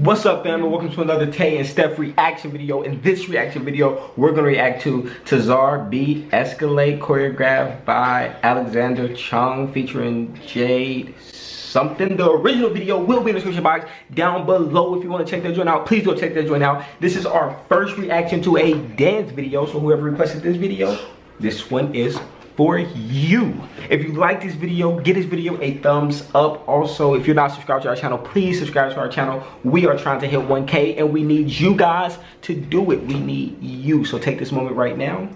What's up, fam? And welcome to another Tay and Steph reaction video. In this reaction video, we're gonna react to Tsar B, Escalate, choreographed by Alexander Chung, featuring Jade something. The original video will be in the description box down below. If you want to check that joint out, please go check that joint out. This is our first reaction to a dance video, so whoever requested this video, this one is for you. If you like this video, give this video a thumbs up. Also, if you're not subscribed to our channel, please subscribe to our channel. We are trying to hit 1K and we need you guys to do it. We need you. So take this moment right now,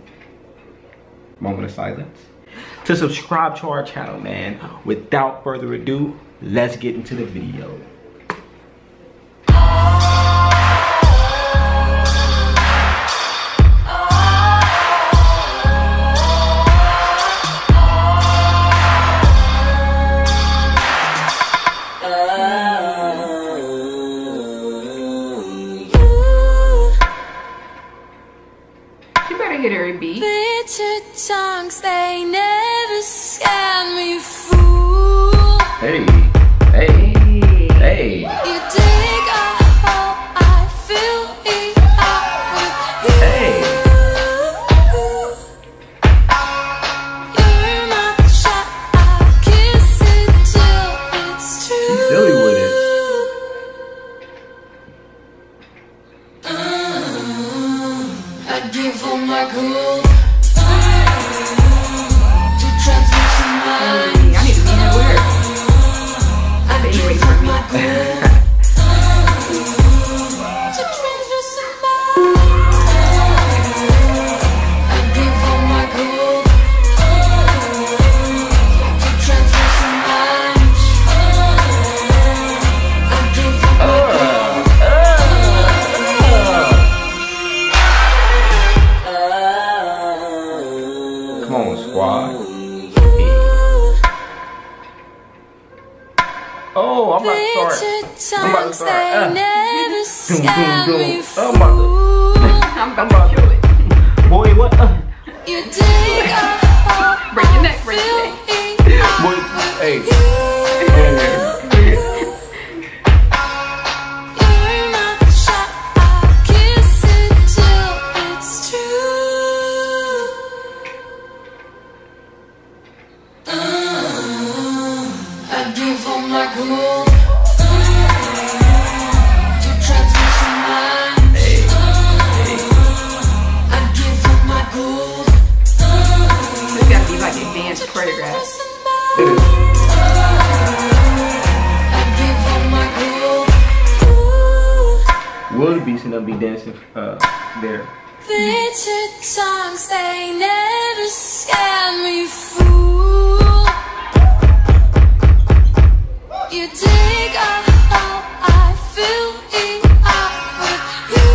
moment of silence, to subscribe to our channel, man. Without further ado, let's get into the video. Bitter tongues, they never scan me, fool. Hey, hey, hey. You dig a hole, I fill it up with you. Hey. You're my shot, I'll kiss it till it's true. He's silly with it. I give all my gold. Oh, I'm about to start. Never scared me, fool. I'm about to kill it. Boy, what? You dig up all my feelings. You're my shot, I'll kiss it till it's true. I give all my gold to transmission mind. I give all my gold. This gotta be like advanced choreographed. I give all my gold. Will be sitting up, be dancing there. Bitter tongues, they never scare me, fool. You dig a hole, I fill it up with you.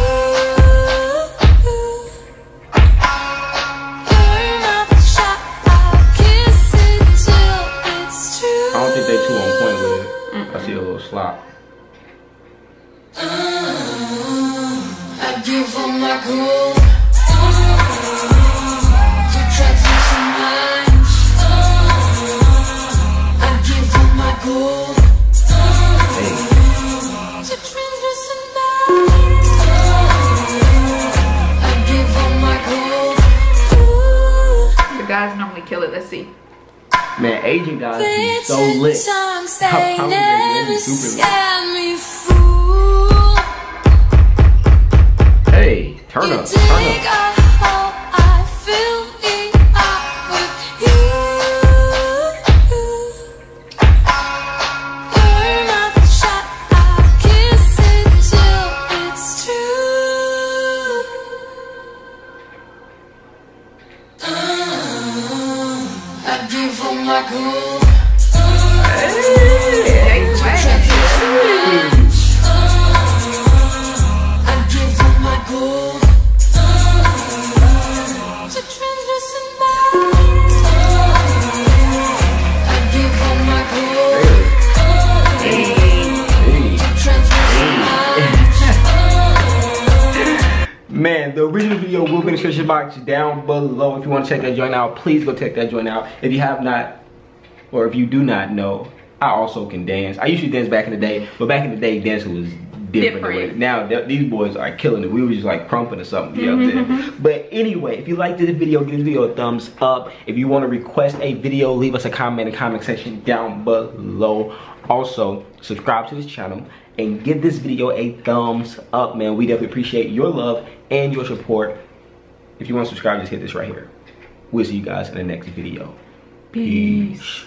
You're my shot, I'll kiss it till it's true. I don't think they too on point with it. I see a little slop. I give all my gold. Guys normally kill it. Let's see. Man, Asian guys be so lit. How never scare me, fool. Hey, turn up, turn up. Man, the original video will be in the description box down below. If you want to check that joint out, please go check that joint out. If you have not, or if you do not know, I also can dance. I used to dance back in the day, but back in the day, dancing was different. Now these boys are killing it. We were just like crumping or something. You know what I'm saying? But anyway, if you liked this video, give this video a thumbs up. If you want to request a video, leave us a comment in the comment section down below. Also, subscribe to this channel and give this video a thumbs up, man. We definitely appreciate your love and your support. If you want to subscribe, just hit this right here. We'll see you guys in the next video. Peace.